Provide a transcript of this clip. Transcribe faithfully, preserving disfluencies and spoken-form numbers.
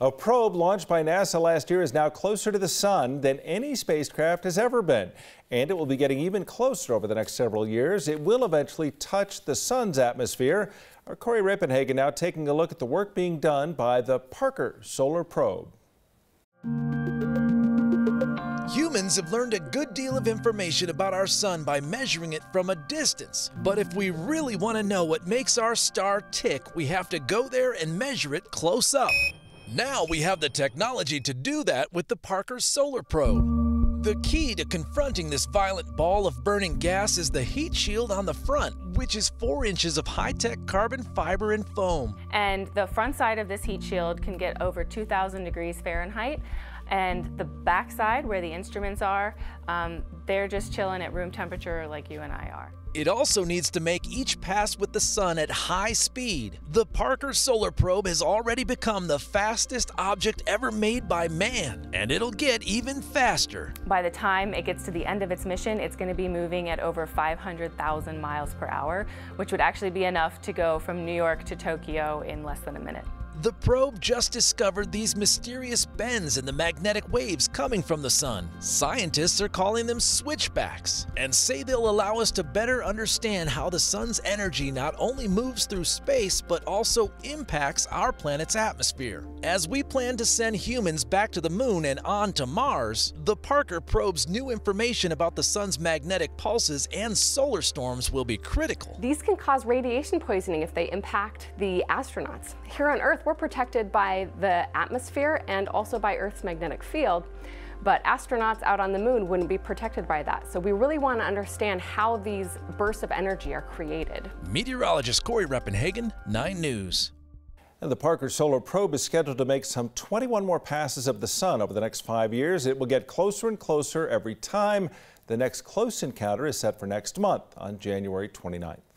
A probe launched by NASA last year is now closer to the sun than any spacecraft has ever been, and it will be getting even closer over the next several years. It will eventually touch the sun's atmosphere. Our Cory Reppenhagen now taking a look at the work being done by the Parker Solar Probe. Humans have learned a good deal of information about our sun by measuring it from a distance. But if we really want to know what makes our star tick, we have to go there and measure it close up. Now we have the technology to do that with the Parker Solar Probe. The key to confronting this violent ball of burning gas is the heat shield on the front, which is four inches of high-tech carbon fiber and foam. And the front side of this heat shield can get over two thousand degrees Fahrenheit. And the backside, where the instruments are, um, they're just chilling at room temperature like you and I are. It also needs to make each pass with the sun at high speed. The Parker Solar Probe has already become the fastest object ever made by man, and it'll get even faster. By the time it gets to the end of its mission, it's going to be moving at over five hundred thousand miles per hour, which would actually be enough to go from New York to Tokyo in less than a minute. The probe just discovered these mysterious bends in the magnetic waves coming from the sun. Scientists are calling them switchbacks and say they'll allow us to better understand how the sun's energy not only moves through space but also impacts our planet's atmosphere. As we plan to send humans back to the moon and on to Mars, the Parker probe's new information about the sun's magnetic pulses and solar storms will be critical. These can cause radiation poisoning if they impact the astronauts. Here on Earth, we're protected by the atmosphere and also by Earth's magnetic field, but astronauts out on the moon wouldn't be protected by that. So we really want to understand how these bursts of energy are created. Meteorologist Cory Reppenhagen, nine news. And the Parker Solar Probe is scheduled to make some twenty-one more passes of the sun over the next five years. It will get closer and closer every time. The next close encounter is set for next month on January twenty-ninth.